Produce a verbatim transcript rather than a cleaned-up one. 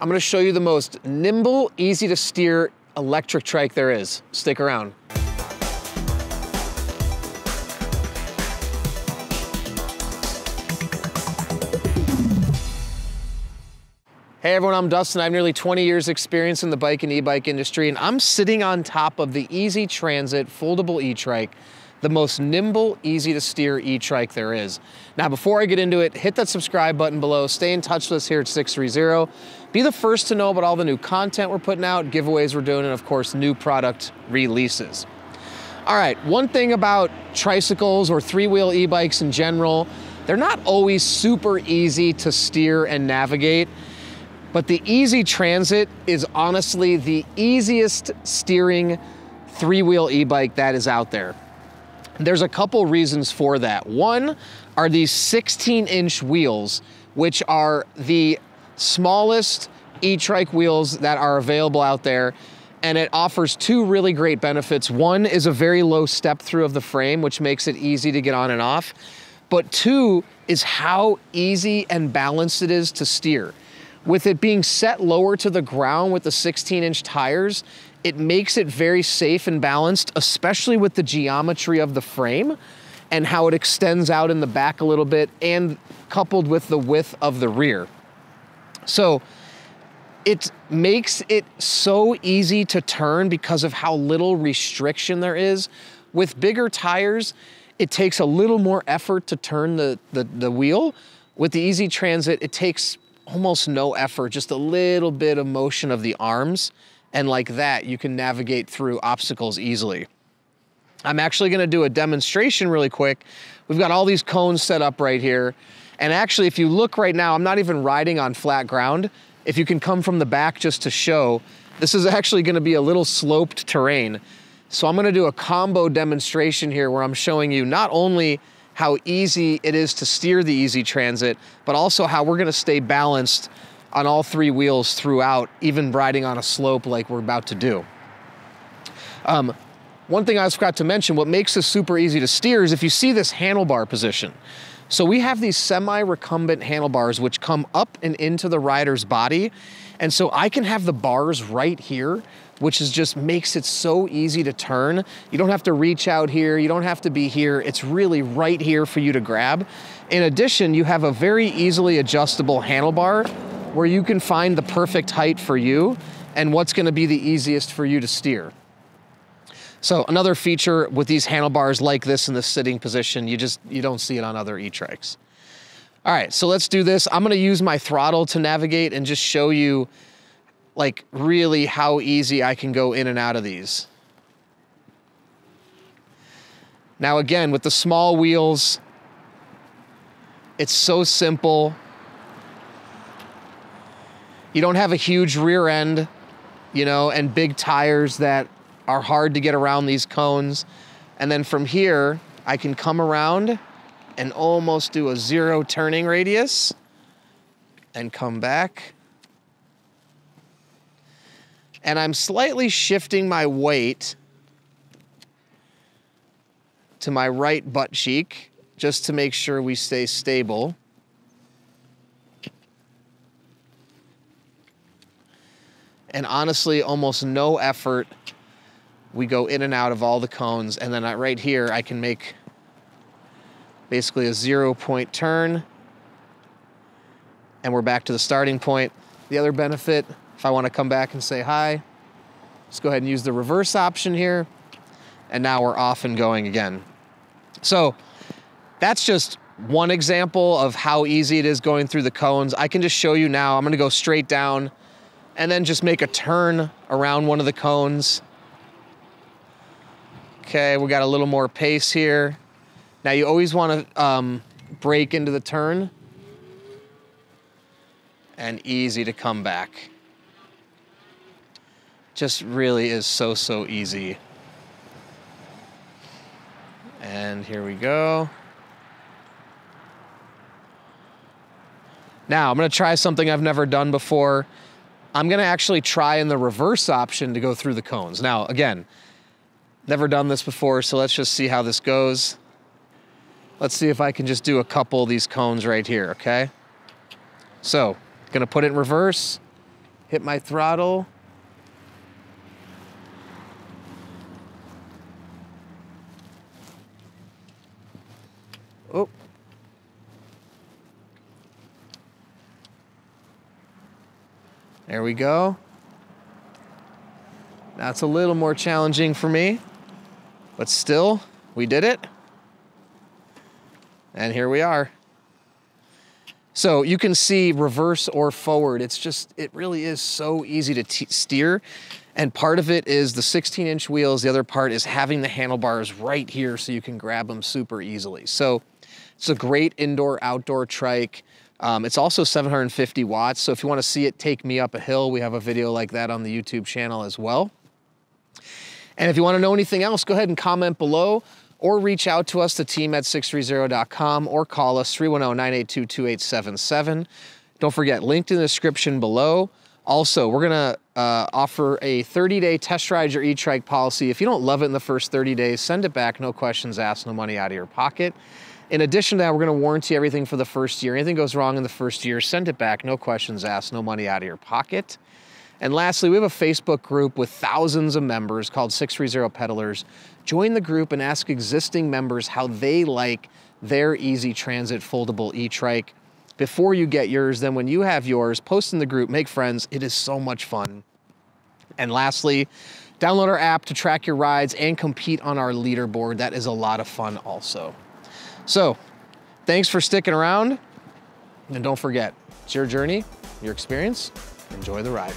I'm gonna show you the most nimble, easy to steer electric trike there is. Stick around. Hey everyone, I'm Dustin. I have nearly twenty years experience in the bike and e-bike industry, and I'm sitting on top of the Easy Transit foldable e-trike, the most nimble, easy to steer e-trike there is. Now, before I get into it, hit that subscribe button below. Stay in touch with us here at six three zero. Be the first to know about all the new content we're putting out, giveaways we're doing, and of course, new product releases. All right, one thing about tricycles or three-wheel e-bikes in general, they're not always super easy to steer and navigate. But the Easy Transit is honestly the easiest steering three-wheel e-bike that is out there. There's a couple reasons for that. One are these sixteen inch wheels, which are the smallest e-trike wheels that are available out there. And it offers two really great benefits. One is a very low step through of the frame, which makes it easy to get on and off. But two is how easy and balanced it is to steer. With it being set lower to the ground with the sixteen inch tires, it makes it very safe and balanced, especially with the geometry of the frame and how it extends out in the back a little bit, and coupled with the width of the rear. So it makes it so easy to turn because of how little restriction there is. With bigger tires, it takes a little more effort to turn the, the, the wheel. With the Easy Transit, it takes almost no effort, just a little bit of motion of the arms. And like that, you can navigate through obstacles easily. I'm actually gonna do a demonstration really quick. We've got all these cones set up right here. And actually, if you look right now, I'm not even riding on flat ground. If you can come from the back just to show, this is actually gonna be a little sloped terrain. So I'm gonna do a combo demonstration here where I'm showing you not only how easy it is to steer the Easy Transit, but also how we're gonna stay balanced on all three wheels throughout, even riding on a slope like we're about to do. Um, one thing I forgot to mention, what makes this super easy to steer is if you see this handlebar position. So we have these semi-recumbent handlebars which come up and into the rider's body. And so I can have the bars right here, which is just makes it so easy to turn. You don't have to reach out here. You don't have to be here. It's really right here for you to grab. In addition, you have a very easily adjustable handlebar where you can find the perfect height for you and what's gonna be the easiest for you to steer. So another feature with these handlebars like this in the sitting position, you just, you don't see it on other e-trikes. All right, so let's do this. I'm gonna use my throttle to navigate and just show you like really how easy I can go in and out of these. Now again, with the small wheels, it's so simple. You don't have a huge rear end, you know, and big tires that are hard to get around these cones. And then from here, I can come around and almost do a zero turning radius and come back. And I'm slightly shifting my weight to my right butt cheek just to make sure we stay stable. And honestly, almost no effort. We go in and out of all the cones. And then right here, I can make basically a zero point turn. And we're back to the starting point. The other benefit, if I want to come back and say hi, let's go ahead and use the reverse option here. And now we're off and going again. So that's just one example of how easy it is going through the cones. I can just show you now, I'm gonna go straight down and then just make a turn around one of the cones. Okay, we got a little more pace here. Now you always wanna um, break into the turn and easy to come back. Just really is so, so easy. And here we go. Now I'm gonna try something I've never done before. I'm gonna actually try in the reverse option to go through the cones. Now again, never done this before, so let's just see how this goes. Let's see if I can just do a couple of these cones right here, okay? So, gonna put it in reverse, hit my throttle. Oh. There we go. That's a little more challenging for me, but still, we did it. And here we are. So you can see reverse or forward. It's just, it really is so easy to t steer. And part of it is the sixteen inch wheels. The other part is having the handlebars right here so you can grab them super easily. So it's a great indoor outdoor trike. Um, it's also seven hundred fifty watts. So if you want to see it take me up a hill, we have a video like that on the YouTube channel as well. And if you want to know anything else, go ahead and comment below, or reach out to us, the team at six three zero dot com, or call us three one zero, nine eight two, two eight seven seven. Don't forget, linked in the description below. Also, we're gonna uh, offer a thirty day test ride your e-trike policy. If you don't love it in the first thirty days, send it back, no questions asked, no money out of your pocket. In addition to that, we're gonna warranty everything for the first year. Anything goes wrong in the first year, send it back, no questions asked, no money out of your pocket. And lastly, we have a Facebook group with thousands of members called six three zero Pedalers. Join the group and ask existing members how they like their Easy Transit foldable e-trike before you get yours. Then when you have yours, post in the group, make friends. It is so much fun. And lastly, download our app to track your rides and compete on our leaderboard. That is a lot of fun also. So thanks for sticking around. And don't forget, it's your journey, your experience. Enjoy the ride.